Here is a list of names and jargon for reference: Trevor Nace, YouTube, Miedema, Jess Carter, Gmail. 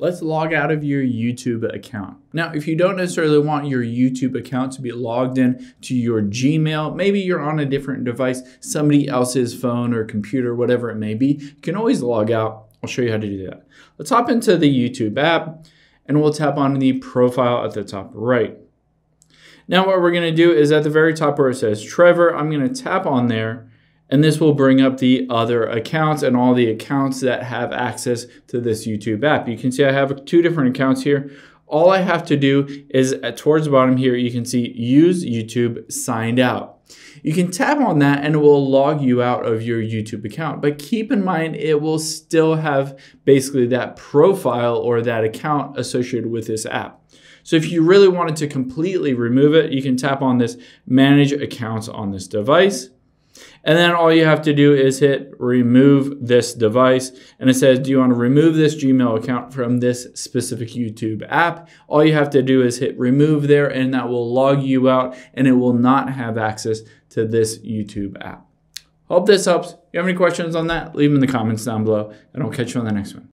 let's log out of your YouTube account. Now, if you don't necessarily want your YouTube account to be logged in to your Gmail, maybe you're on a different device, somebody else's phone or computer, whatever it may be, you can always log out. I'll show you how to do that. Let's hop into the YouTube app and we'll tap on the profile at the top right. Now what we're gonna do is at the very top where it says Trevor, I'm gonna tap on there and this will bring up the other accounts and all the accounts that have access to this YouTube app. You can see I have 2 different accounts here. All I have to do is towards the bottom here, you can see use YouTube signed out. You can tap on that and it will log you out of your YouTube account, but keep in mind it will still have basically that profile or that account associated with this app. So if you really wanted to completely remove it, you can tap on this manage accounts on this device. And then all you have to do is hit remove this device. And it says, do you want to remove this Gmail account from this specific YouTube app? All you have to do is hit remove there and that will log you out and it will not have access to this YouTube app. Hope this helps. If you have any questions on that, leave them in the comments down below and I'll catch you on the next one.